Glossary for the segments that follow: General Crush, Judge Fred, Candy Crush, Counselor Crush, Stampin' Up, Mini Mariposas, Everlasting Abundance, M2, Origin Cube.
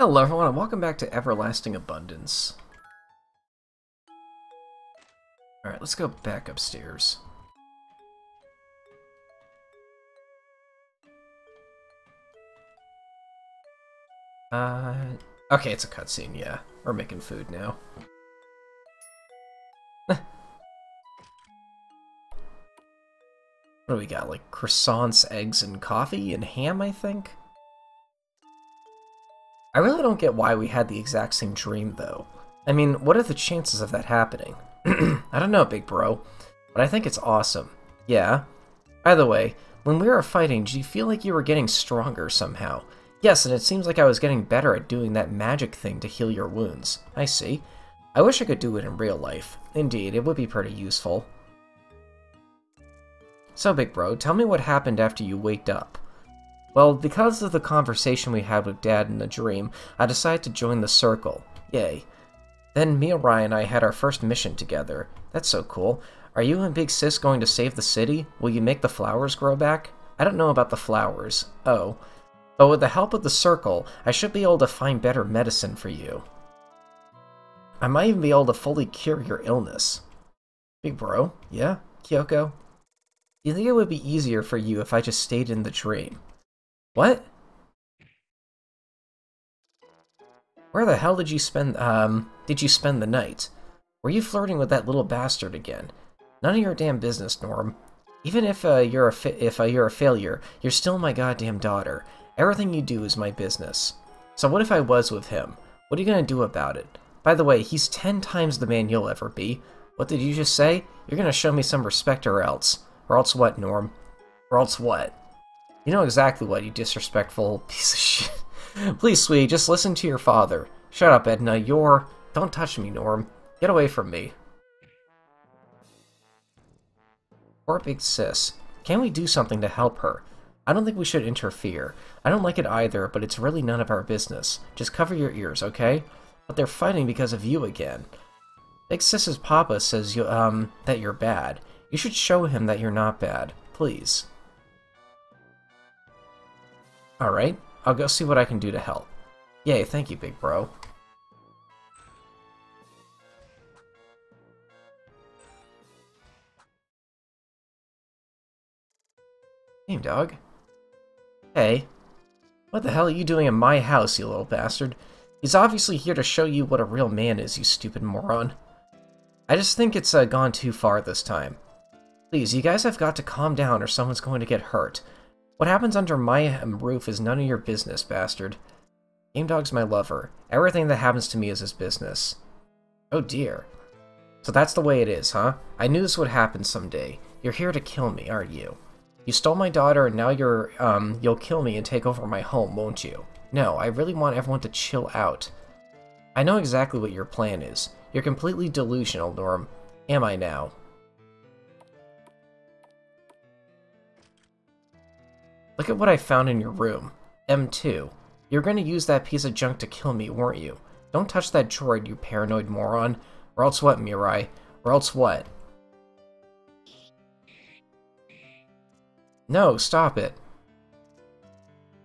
Hello everyone, and welcome back to Everlasting Abundance. Alright, let's go back upstairs. Okay, it's a cutscene, yeah. We're making food now. What do we got, like croissants, eggs, and coffee, and ham, I think? I really don't get why we had the exact same dream, though. I mean, what are the chances of that happening? I don't know, big bro, but I think it's awesome. Yeah. By the way, when we were fighting, did you feel like you were getting stronger somehow? Yes, and it seems like I was getting better at doing that magic thing to heal your wounds. I see. I wish I could do it in real life. Indeed, it would be pretty useful. So, big bro, tell me what happened after you waked up. Well, because of the conversation we had with Dad in the dream, I decided to join the circle. Yay. Then me and Ryan and I had our first mission together. That's so cool. Are you and Big Sis going to save the city? Will you make the flowers grow back? I don't know about the flowers. Oh. But with the help of the circle, I should be able to find better medicine for you. I might even be able to fully cure your illness. Big bro? Yeah? Kyoko? You think it would be easier for you if I just stayed in the dream? What? Where the hell did you spend the night? Were you flirting with that little bastard again? None of your damn business, Norm. Even if you're a failure, you're still my goddamn daughter. Everything you do is my business. So what if I was with him? What are you gonna do about it? By the way, he's 10 times the man you'll ever be. What did you just say? You're gonna show me some respect or else. Or else what, Norm? Or else what? You know exactly what, you disrespectful piece of shit. Please, sweetie, just listen to your father. Shut up, Edna. You're... Don't touch me, Norm. Get away from me. Poor Big Sis. Can we do something to help her? I don't think we should interfere. I don't like it either, but it's really none of our business. Just cover your ears, okay? But they're fighting because of you again. Big Sis's papa says you, that you're bad. You should show him that you're not bad. Please. Alright, I'll go see what I can do to help. Yay, thank you, big bro. Game dog. Hey. What the hell are you doing in my house, you little bastard? He's obviously here to show you what a real man is, you stupid moron. I just think it's gone too far this time. Please, you guys have got to calm down or someone's going to get hurt. What happens under my roof is none of your business, bastard. Game Dog's my lover. Everything that happens to me is his business. Oh dear. So that's the way it is, huh? I knew this would happen someday. You're here to kill me, aren't you? You stole my daughter and now you're, you'll kill me and take over my home, won't you? No, I really want everyone to chill out. I know exactly what your plan is. You're completely delusional, Norm. Am I now? Look at what I found in your room. M2. You're gonna use that piece of junk to kill me, weren't you? Don't touch that droid, you paranoid moron. Or else what, Mirai? Or else what? No, stop it.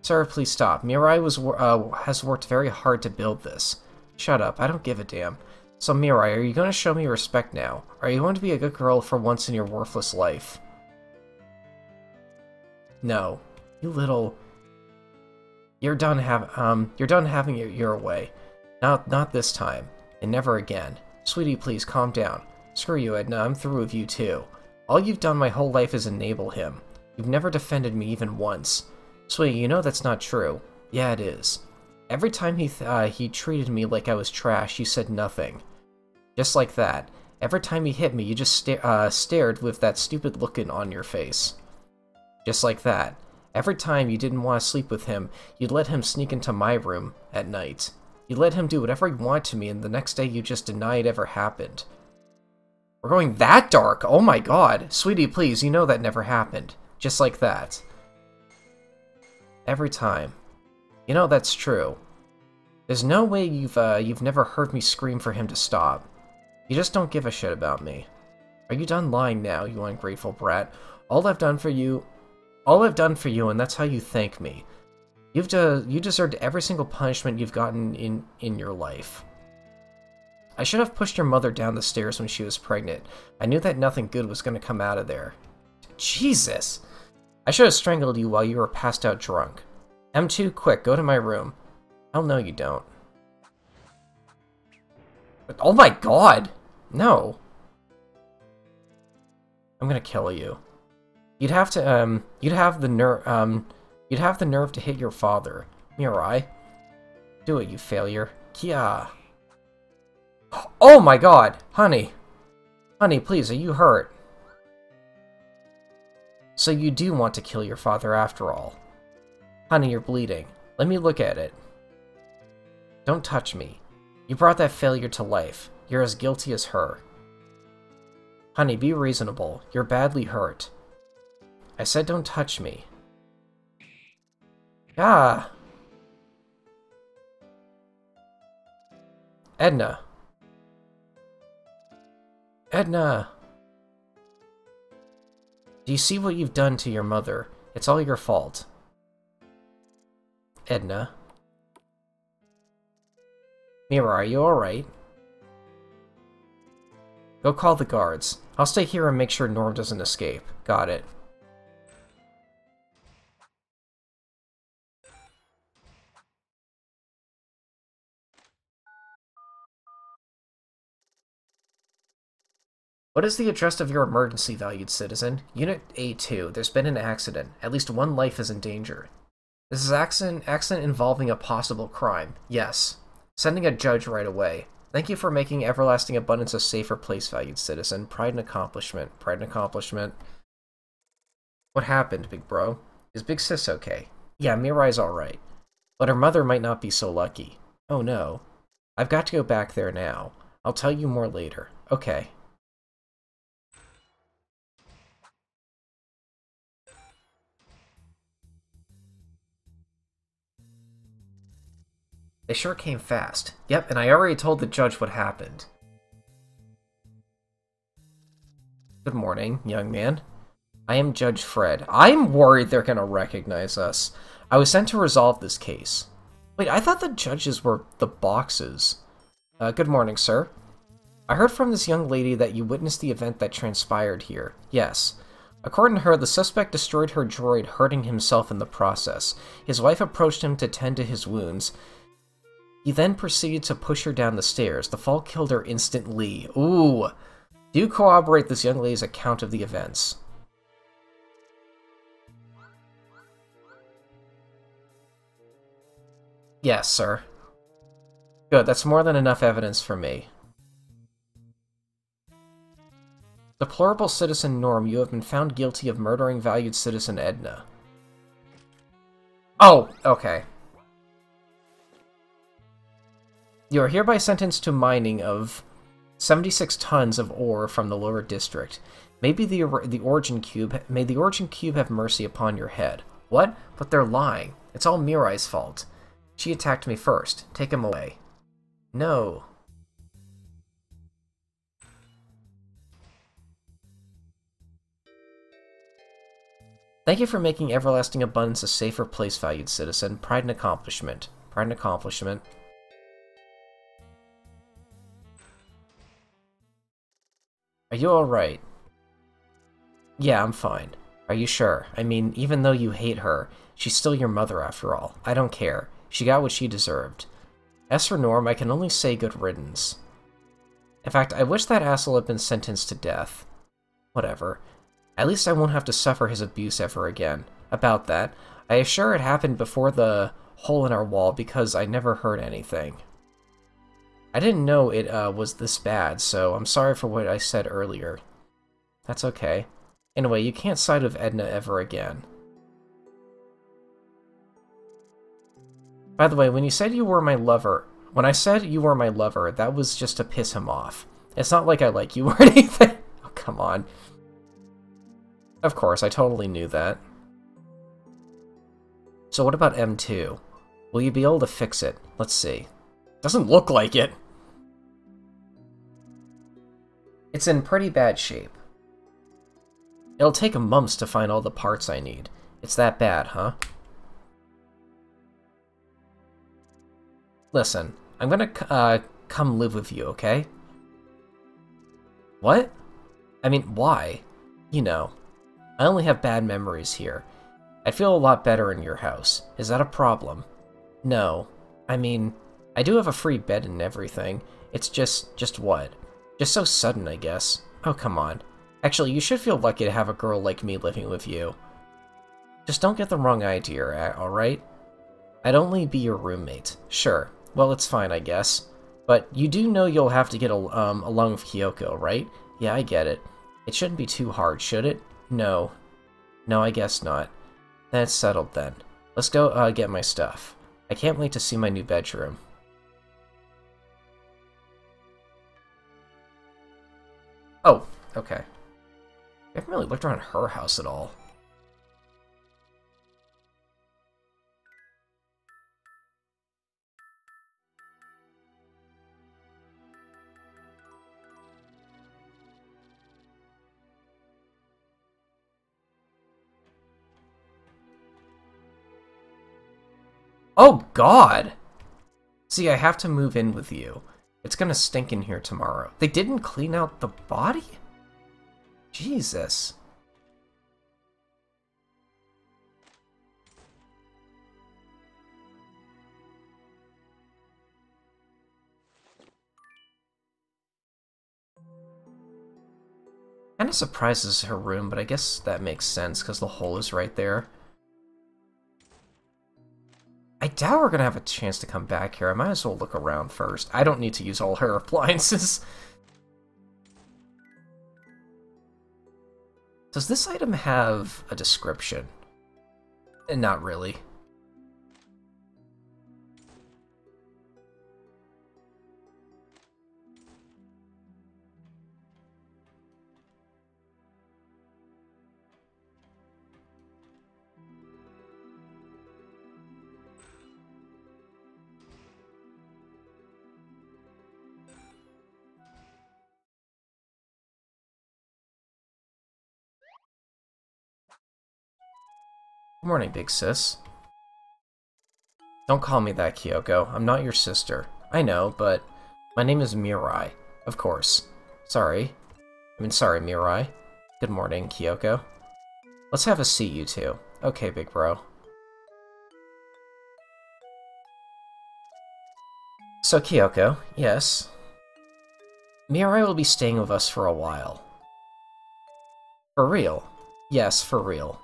Sir, please stop. Mirai has worked very hard to build this. Shut up, I don't give a damn. So Mirai, are you gonna show me respect now? Are you going to be a good girl for once in your worthless life? No. You little... You're done having it your way. Not this time. And never again. Sweetie, please, calm down. Screw you, Edna. I'm through with you, too. All you've done my whole life is enable him. You've never defended me even once. Sweetie, you know that's not true. Yeah, it is. Every time he treated me like I was trash, you said nothing. Just like that. Every time he hit me, you just stared with that stupid looking on your face. Just like that. Every time you didn't want to sleep with him, you'd let him sneak into my room at night. You let him do whatever he wanted to me, and the next day you just deny it ever happened. We're going that dark! Oh my god! Sweetie, please, you know that never happened. Just like that. Every time. You know that's true. There's no way you've never heard me scream for him to stop. You just don't give a shit about me. Are you done lying now, you ungrateful brat? All I've done for you... and that's how you thank me. You deserved every single punishment you've gotten in your life. I should have pushed your mother down the stairs when she was pregnant. I knew that nothing good was going to come out of there. Jesus! I should have strangled you while you were passed out drunk. M2, quick, go to my room. Oh, no, you don't. But, oh my god! No. I'm gonna kill you. You'd have to, you'd have the nerve to hit your father. Mirai. Do it, you failure. Kia. Oh my god! Honey! Honey, please, are you hurt? So you do want to kill your father after all. Honey, you're bleeding. Let me look at it. Don't touch me. You brought that failure to life. You're as guilty as her. Honey, be reasonable. You're badly hurt. I said don't touch me. Ah! Edna. Edna! Do you see what you've done to your mother? It's all your fault. Edna. Mira, are you alright? Go call the guards. I'll stay here and make sure Norm doesn't escape. Got it. What is the address of your emergency, valued citizen? Unit A2. There's been an accident. At least one life is in danger. This is accident involving a possible crime. Yes. Sending a judge right away. Thank you for making Everlasting Abundance a safer place, valued citizen. Pride and accomplishment. Pride and accomplishment. What happened, big bro? Is Big Sis okay? Yeah, Mirai's alright. But her mother might not be so lucky. Oh no. I've got to go back there now. I'll tell you more later. Okay. They sure came fast. Yep, and I already told the judge what happened. Good morning, young man. I am Judge Fred. I'm worried they're gonna recognize us. I was sent to resolve this case. Wait, I thought the judges were the boxes. Good morning, sir. I heard from this young lady that you witnessed the event that transpired here. Yes. According to her, the suspect destroyed her droid, hurting himself in the process. His wife approached him to tend to his wounds. He then proceeded to push her down the stairs. The fall killed her instantly. Ooh. Do you corroborate this young lady's account of the events? Yes, sir. Good, that's more than enough evidence for me. Deplorable citizen Norm, you have been found guilty of murdering valued citizen Edna. Oh, okay. You are hereby sentenced to mining of 76 tons of ore from the lower district. Maybe the Origin Cube have mercy upon your head. What? But they're lying. It's all Mirai's fault. She attacked me first. Take him away. No. Thank you for making Everlasting Abundance a safer place, valued citizen. Pride and accomplishment. Pride and accomplishment. Are you alright? Yeah, I'm fine. Are you sure? I mean, even though you hate her, she's still your mother after all. I don't care. She got what she deserved. As for Norm, I can only say good riddance. In fact, I wish that asshole had been sentenced to death. Whatever. At least I won't have to suffer his abuse ever again. About that, I assure it happened before the hole in our wall because I never heard anything. I didn't know it was this bad, so I'm sorry for what I said earlier. That's okay. Anyway, you can't side with Edna ever again. By the way, when you said you were my lover... When I said you were my lover, that was just to piss him off. It's not like I like you or anything. Oh, come on. Of course, I totally knew that. So what about M2? Will you be able to fix it? Let's see. Doesn't look like it. It's in pretty bad shape. It'll take months to find all the parts I need. It's that bad, huh? Listen, I'm gonna come live with you, okay? What? I mean, why? You know, I only have bad memories here. I'd feel a lot better in your house. Is that a problem? No. I mean, I do have a free bed and everything. It's just what? Just so sudden, I guess. Oh, come on. Actually, you should feel lucky to have a girl like me living with you. Just don't get the wrong idea, alright? I'd only be your roommate. Sure. Well, it's fine, I guess. But you do know you'll have to get along with Kyoko, right? Yeah, I get it. It shouldn't be too hard, should it? No. No, I guess not. That's settled, then. Let's go get my stuff. I can't wait to see my new bedroom. Oh, okay. I haven't really looked around her house at all. Oh, God! See, I have to move in with you. It's gonna stink in here tomorrow. They didn't clean out the body? Jesus. Kinda surprises her room, but I guess that makes sense, because the hole is right there. I doubt we're gonna have a chance to come back here. I might as well look around first. I don't need to use all her appliances. Does this item have a description? Not really. Good morning, big sis. Don't call me that, Kyoko. I'm not your sister. I know, but my name is Mirai. Of course. Sorry. I mean, sorry, Mirai. Good morning, Kyoko. Let's have a seat, you two. Okay, big bro. So, Kyoko, yes? Mirai will be staying with us for a while. For real? Yes, for real.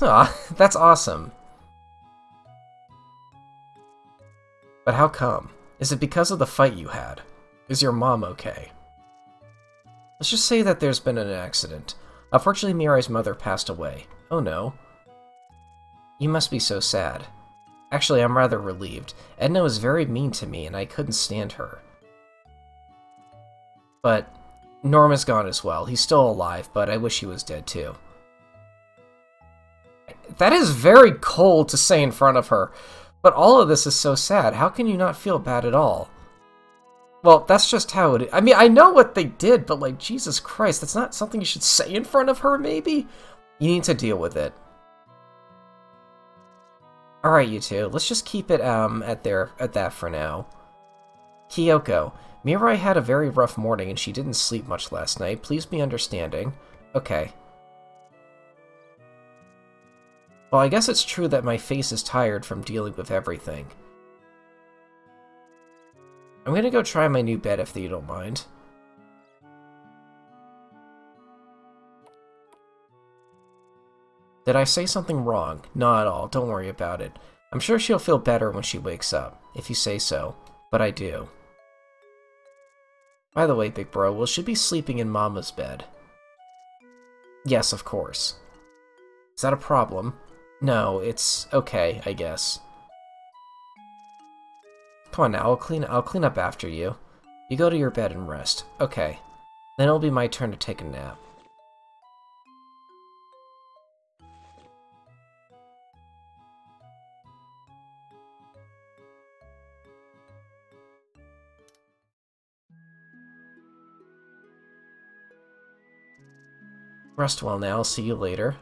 Aw, that's awesome. But how come? Is it because of the fight you had? Is your mom okay? Let's just say that there's been an accident. Unfortunately, Mirai's mother passed away. Oh no. You must be so sad. Actually, I'm rather relieved. Edna was very mean to me, and I couldn't stand her. But Norma's gone as well. He's still alive, but I wish he was dead too. That is very cold to say in front of her, but all of this is so sad. How can you not feel bad at all? Well, that's just how it is. I mean, I know what they did, but like, Jesus Christ, that's not something you should say in front of her, maybe? You need to deal with it. Alright, you two, let's just keep it at that for now. Kyoko, Mirai had a very rough morning and she didn't sleep much last night. Please be understanding. Okay. Well, I guess it's true that my face is tired from dealing with everything. I'm gonna go try my new bed if you don't mind. Did I say something wrong? Not at all, don't worry about it. I'm sure she'll feel better when she wakes up, if you say so, but I do. By the way, big bro, will she be sleeping in Mama's bed? Yes, of course. Is that a problem? No, it's okay, I guess. Come on now, I'll clean up after you. You go to your bed and rest. Okay. Then it'll be my turn to take a nap. Rest well now, see you later.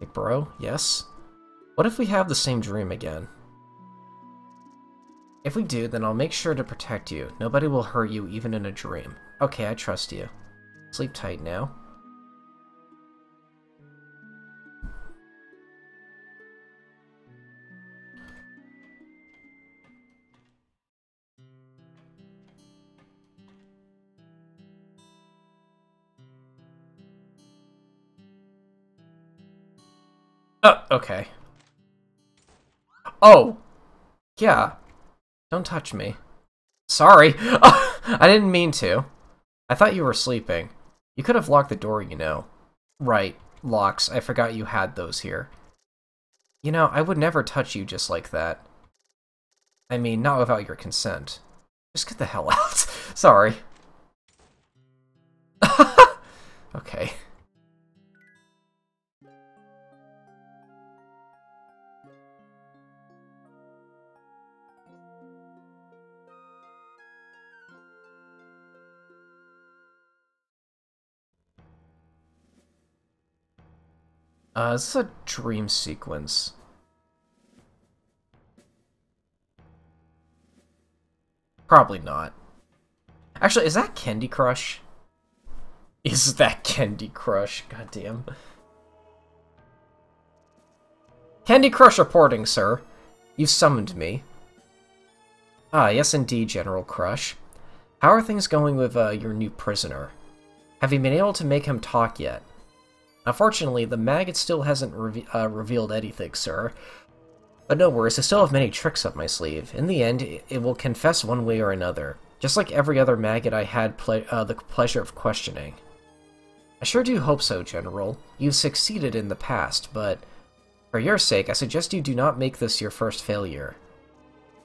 Big bro, yes? What if we have the same dream again? If we do, then I'll make sure to protect you. Nobody will hurt you, even in a dream. Okay, I trust you. Sleep tight now. Oh, okay. Oh! Yeah. Don't touch me. Sorry! I didn't mean to. I thought you were sleeping. You could have locked the door, you know. Right. Locks. I forgot you had those here. You know, I would never touch you just like that. I mean, not without your consent. Just get the hell out. Sorry. Okay. This is a dream sequence. Probably not. Actually, is that Candy Crush? Is that Candy Crush? Goddamn. Candy Crush reporting, sir. You've summoned me. Ah, yes indeed, General Crush. How are things going with your new prisoner? Have you been able to make him talk yet? Unfortunately, the maggot still hasn't revealed anything, sir. But no worries, I still have many tricks up my sleeve. In the end, it will confess one way or another. Just like every other maggot I had the pleasure of questioning. I sure do hope so, General. You've succeeded in the past, but for your sake, I suggest you do not make this your first failure.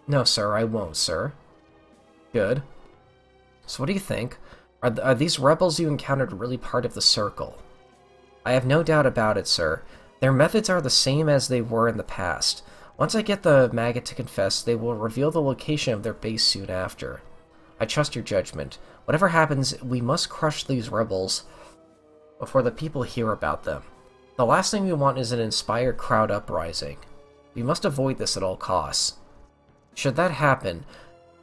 No, sir, I won't, sir. Good. So what do you think? Are these rebels you encountered really part of the Circle? I have no doubt about it, sir. Their methods are the same as they were in the past. Once I get the maggot to confess, they will reveal the location of their base soon after. I trust your judgment. Whatever happens, we must crush these rebels before the people hear about them. The last thing we want is an inspired crowd uprising. We must avoid this at all costs. Should that happen,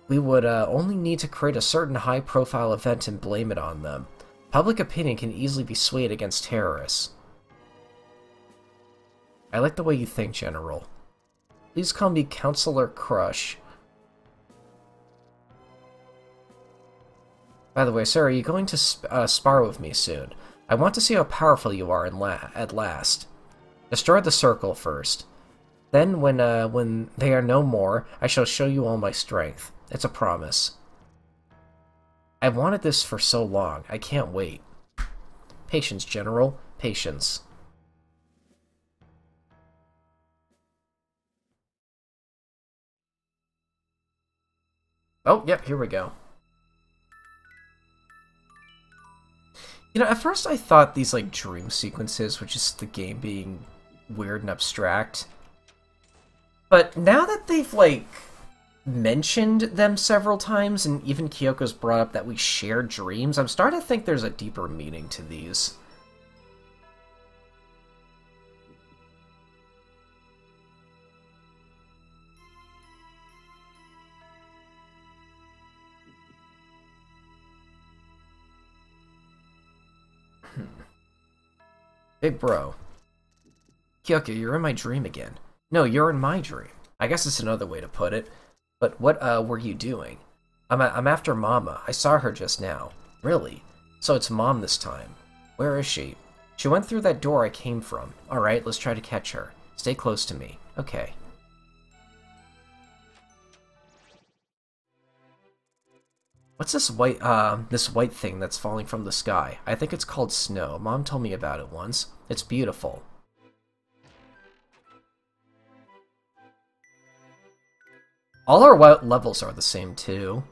we would only need to create a certain high-profile event and blame it on them. Public opinion can easily be swayed against terrorists. I like the way you think, General. Please call me Counselor Crush. By the way, sir, are you going to spar with me soon? I want to see how powerful you are at last. Destroy the Circle first. Then, when they are no more, I shall show you all my strength. It's a promise. I've wanted this for so long, I can't wait. Patience, General. Patience. Oh, yep, here we go. You know, at first I thought these, like, dream sequences were just the game being weird and abstract. But now that they've, like, mentioned them several times, and even Kyoko's brought up that we share dreams, I'm starting to think there's a deeper meaning to these. Big bro. Kyoko, you're in my dream again. No, you're in my dream. I guess it's another way to put it. But what were you doing? I'm after Mama. I saw her just now. Really? So it's Mom this time. Where is she? She went through that door I came from. Alright, let's try to catch her. Stay close to me. Okay. What's this white thing that's falling from the sky? I think it's called snow. Mom told me about it once. It's beautiful. All our levels are the same, too.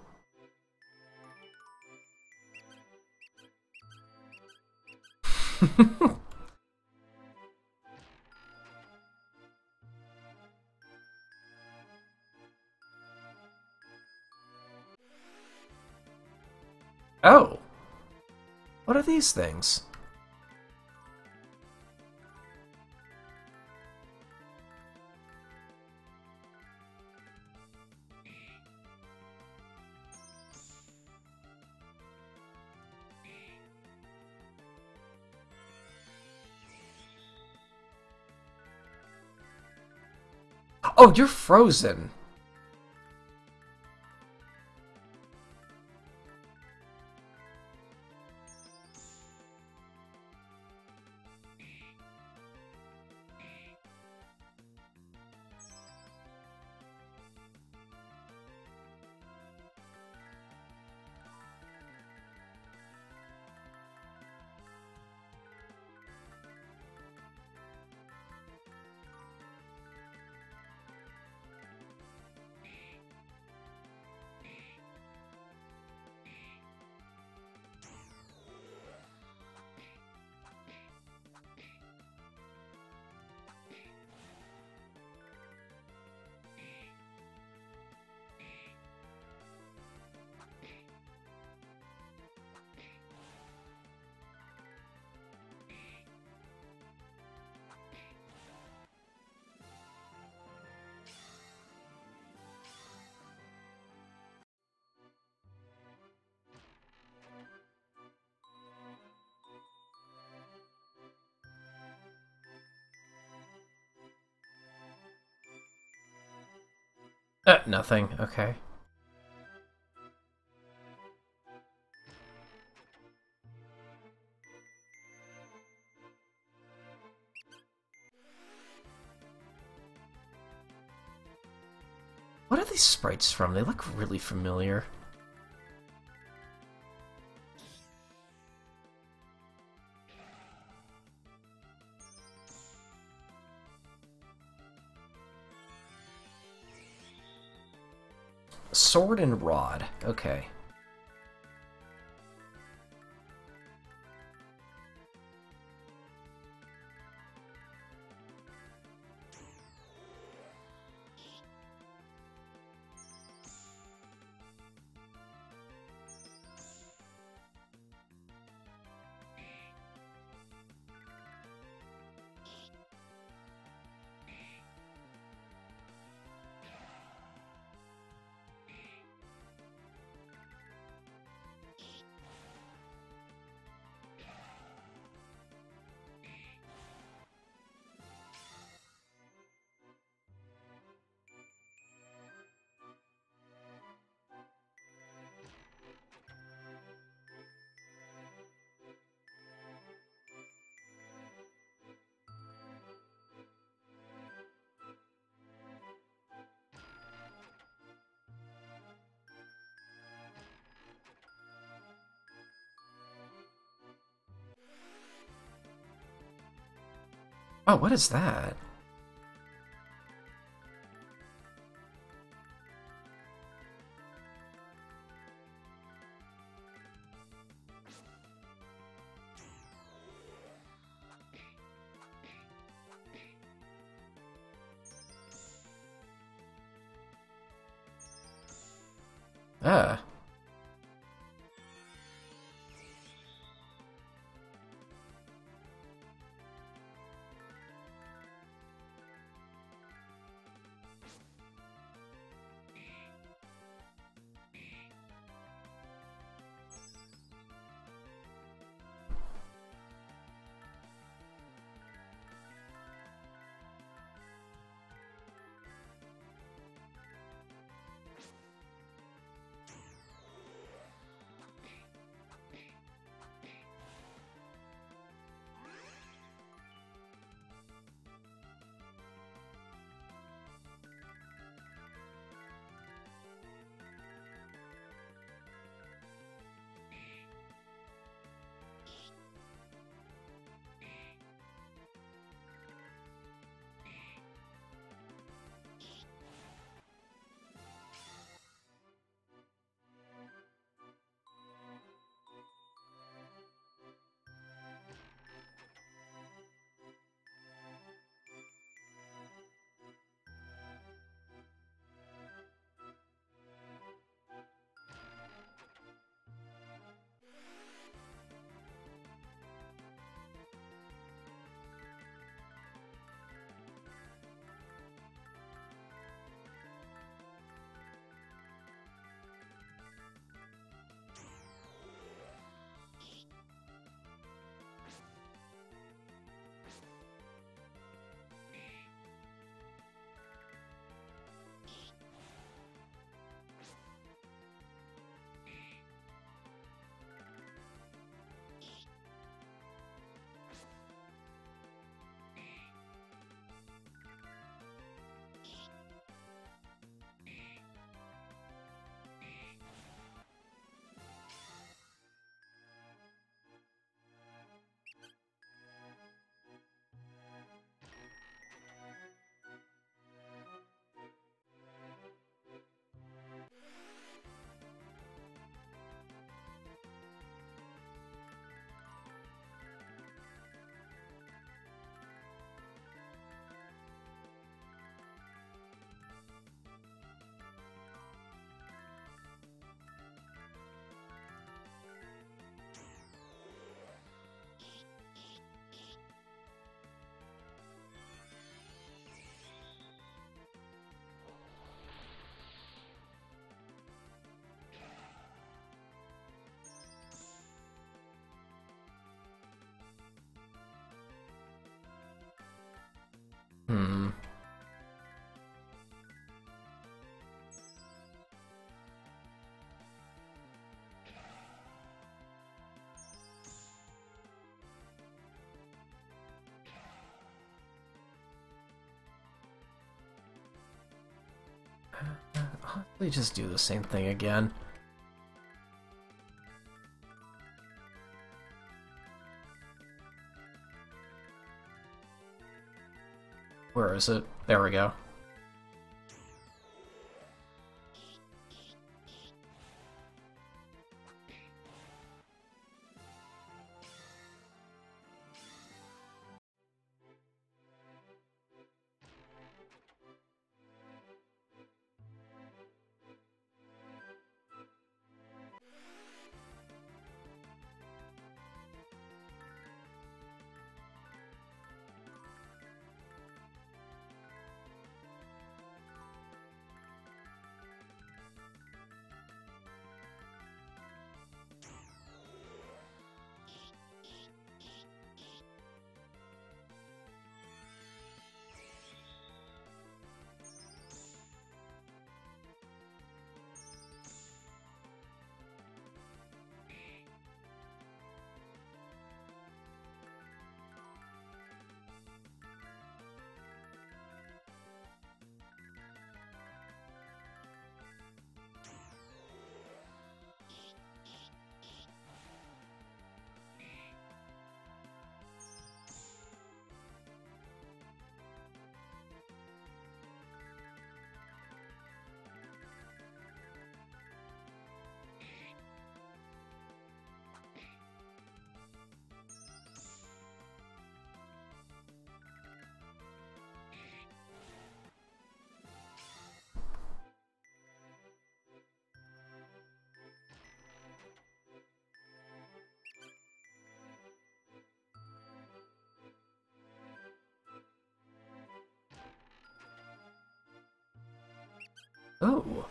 Oh! What are these things? Oh, you're frozen. Nothing. Okay. What are these sprites from? They look really familiar. Sword and rod. Okay. Oh, what is that? They just do the same thing again. Where is it? There we go. Oh.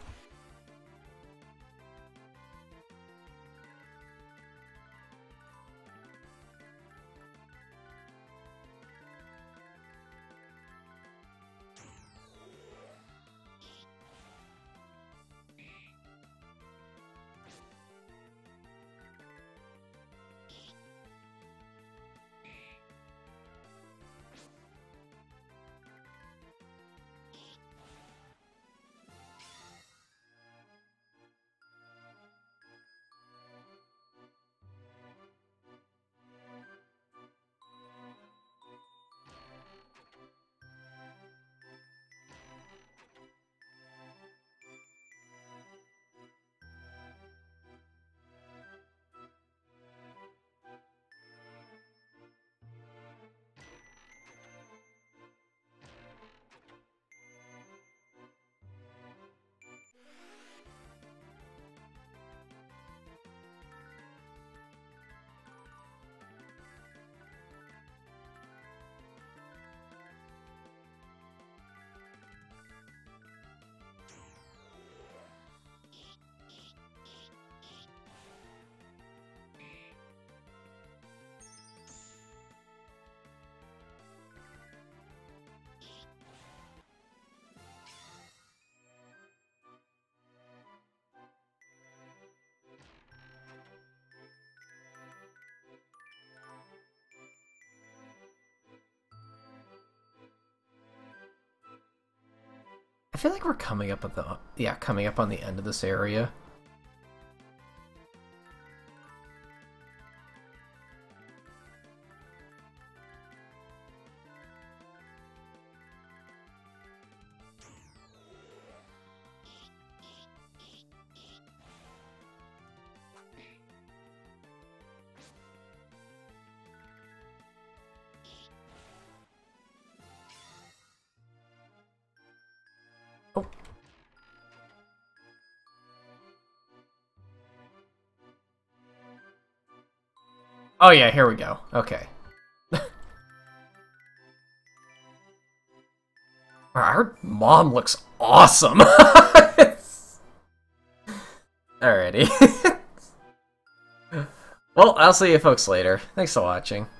I feel like we're coming up at the coming up on the end of this area. Oh yeah, here we go. Okay. Our mom looks awesome! Alrighty. Well, I'll see you folks later. Thanks for watching.